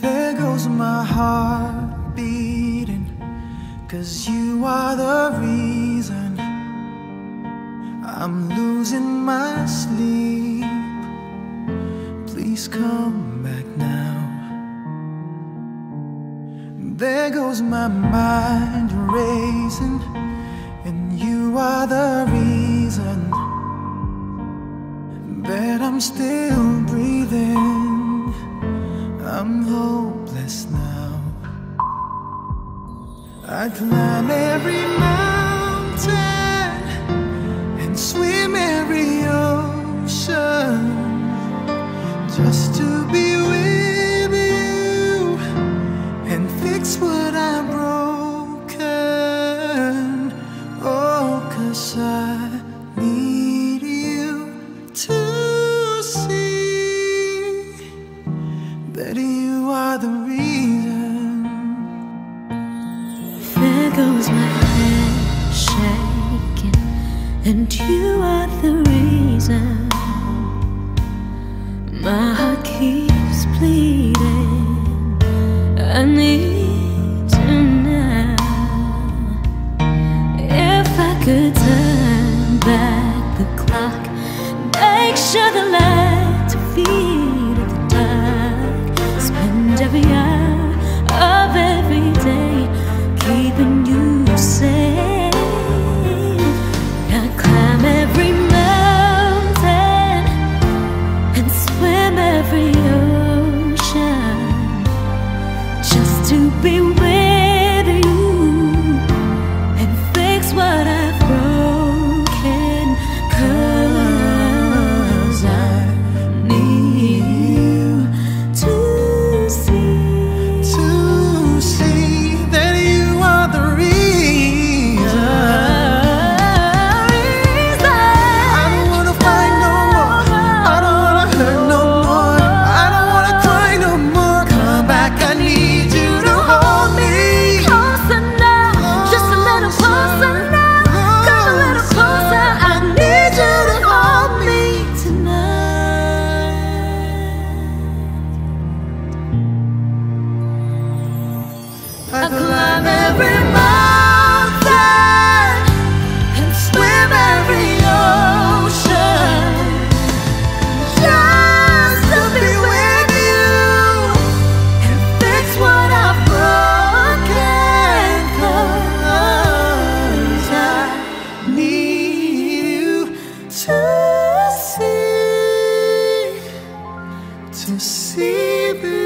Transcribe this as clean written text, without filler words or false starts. There goes my heart beating, 'cause you are the reason I'm losing my sleep. Please come back now. There goes my mind racing, and you are the reason that I'm still breathing. I'm hopeless now. I climb every mountain and swim every ocean just to be with you and fix what I've broken. Oh, 'cause I need you to see that you are the reason. There goes my head shaking, and you are the reason. My heart keeps bleeding. I need you now. If I could turn back the clock, make sure the light to feed every hour of every day, keeping you safe. I climb every mountain and swim every ocean just to be with you and fix what I've broken. 'Cause I need you to see. I climb every mountain and swim every ocean just to be with you and fix what I've broken. 'Cause I need you to see